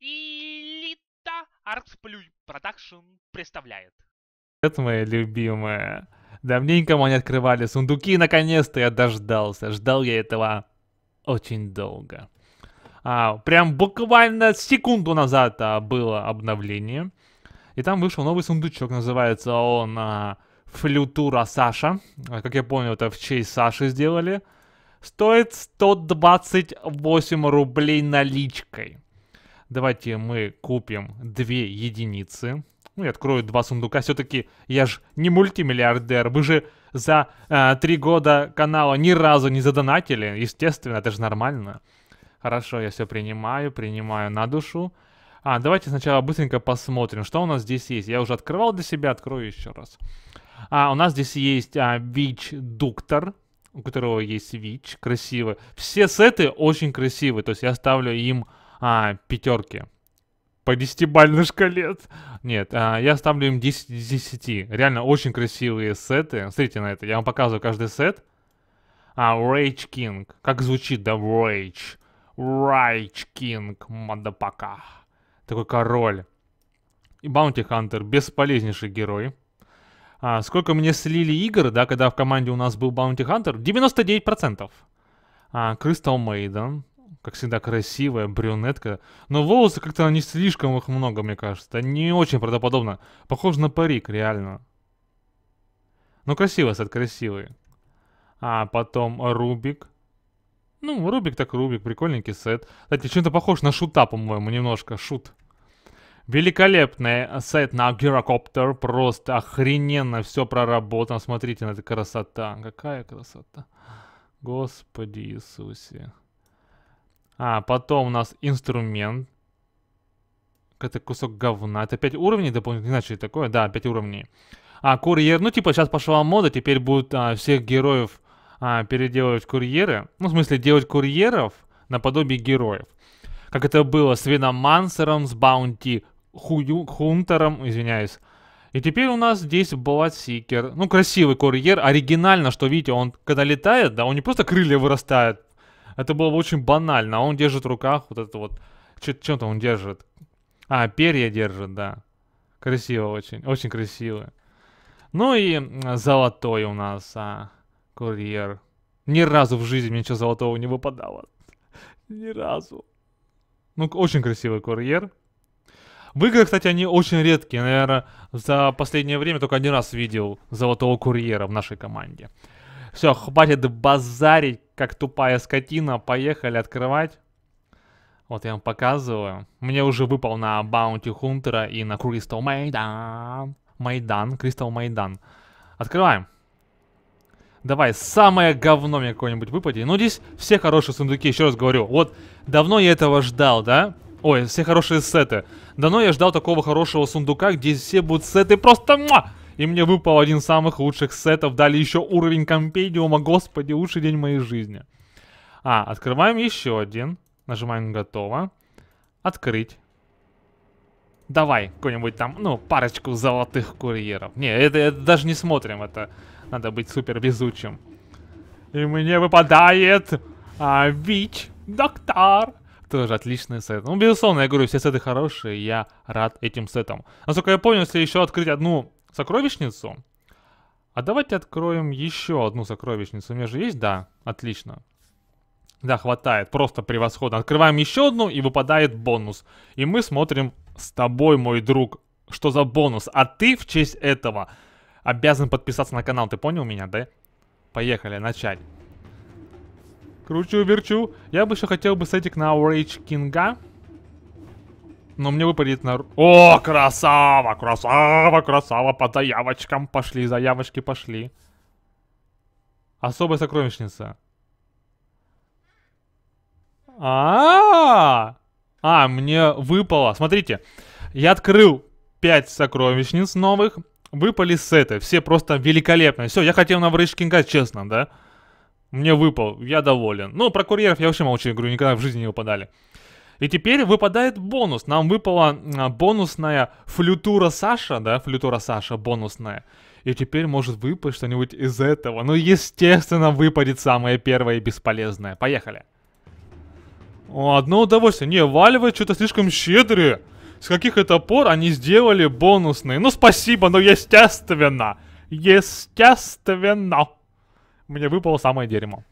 Илита АрксПлюй Продакшн представляет. Это моя любимая. Давненько мы не открывали сундуки, наконец-то я дождался. Ждал я этого очень долго. Прям буквально секунду назад было обновление. И там вышел новый сундучок, называется он Флютура Саша. Как я понял, это в честь Саши сделали. Стоит 128 рублей наличкой. Давайте мы купим 2 единицы. Ну, я открою 2 сундука. Все-таки я же не мультимиллиардер. Вы же за 3 года канала ни разу не задонатили. Естественно, это же нормально. Хорошо, я все принимаю на душу. Давайте сначала быстренько посмотрим, что у нас здесь есть. Я уже открывал для себя, открою еще раз. У нас здесь есть ВИЧ Дуктор, у которого есть ВИЧ, красивый. Все сеты очень красивые, то есть я ставлю им 5 по 10-бальной шкале. Нет, я ставлю им 10 из 10. Реально очень красивые сеты. Смотрите на это, я вам показываю каждый сет. Rage King, как звучит, да, Rage. Rage King, мадапака. Такой король. И Баунти Хантер, бесполезнейший герой. Сколько мне слили игр, да, когда в команде у нас был Баунти Хантер? 99%. Crystal Maiden, как всегда, красивая брюнетка. Но волосы как-то не слишком их много, мне кажется. Это не очень правдоподобно. Похоже на парик, реально. Ну, красивый сет, красивый. Потом Рубик. Ну, Рубик так Рубик, прикольненький сет. Кстати, чем-то похож на шута, по-моему, немножко. Шут. Великолепный сет на гирокоптер. Просто охрененно все проработано. Смотрите на эту красота. Какая красота. Господи Иисусе. Потом у нас инструмент. Какой-то кусок говна. Это 5 уровней дополнительно. Иначе такое. Да, 5 уровней. Курьер. Ну, типа, сейчас пошла мода. Теперь будут всех героев переделывать курьеры. Ну, в смысле, делать курьеров наподобие героев. Как это было с Веномансером, с Баунти Хунтером, извиняюсь. И теперь у нас здесь Блотсикер. Ну, красивый курьер. Оригинально, что видите, он когда летает, да, он не просто крылья вырастает. Это было очень банально. Он держит в руках вот это вот. Чем-то он держит. Перья держит, да. Красиво очень. Очень красиво. Ну и золотой у нас, курьер. Ни разу в жизни мне ничего золотого не выпадало. Ни разу. Ну, очень красивый курьер. В играх, кстати, они очень редкие. Наверное, за последнее время только 1 раз видел золотого курьера в нашей команде. Все, хватит базарить, как тупая скотина. Поехали открывать. Вот я вам показываю. Мне уже выпал на Баунти Хунтера и на Crystal Maiden. Crystal Maiden. Открываем. Давай, самое говно мне какое-нибудь выпади. Ну, здесь все хорошие сундуки, еще раз говорю. Вот, давно я этого ждал, да? Ой, все хорошие сеты. Давно я ждал такого хорошего сундука, где все будут сеты просто... И мне выпал 1 из самых лучших сетов. Дали еще уровень компедиума. Господи, лучший день моей жизни. Открываем еще 1. Нажимаем «Готово». Открыть. Давай, какой-нибудь там, ну, парочку золотых курьеров. Не, это даже не смотрим, это... Надо быть супер везучим. И мне выпадает ВИЧ Доктор. Тоже отличный сет. Ну, безусловно, я говорю, все сеты хорошие. Я рад этим сетам. Насколько я понял, если еще открыть 1 сокровищницу. Давайте откроем еще 1 сокровищницу. У меня же есть? Да, отлично. Да, хватает. Просто превосходно. Открываем еще 1 и выпадает бонус. И мы смотрим с тобой, мой друг, что за бонус. А ты в честь этого... обязан подписаться на канал, ты понял меня, да? Поехали, начать. Кручу-верчу. Я бы еще хотел бы сетик на Rage King. Но мне выпадет на... О, красава, красава, красава. По заявочкам пошли, заявочки пошли. Особая сокровищница. Мне выпало. Смотрите, я открыл 5 сокровищниц новых. Выпали сеты, все просто великолепные. Все, я хотел на Rage King, честно, да? Мне выпал, я доволен. Ну, про курьеров я вообще молчу, говорю, никогда в жизни не выпадали. И теперь выпадает бонус. Нам выпала бонусная Флютура Саша, да? Флютура Саша бонусная. И теперь может выпасть что-нибудь из этого. Ну, естественно, выпадет самое первое и бесполезное. Поехали. Одно удовольствие. Не, валивает что-то слишком щедрые. С каких это пор они сделали бонусные? Ну, спасибо, но естественно. Естественно. Мне выпало самое дерьмо.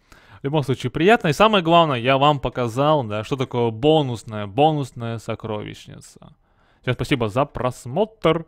В любом случае, приятно. И самое главное, я вам показал, да, что такое бонусная сокровищница. Всем спасибо за просмотр.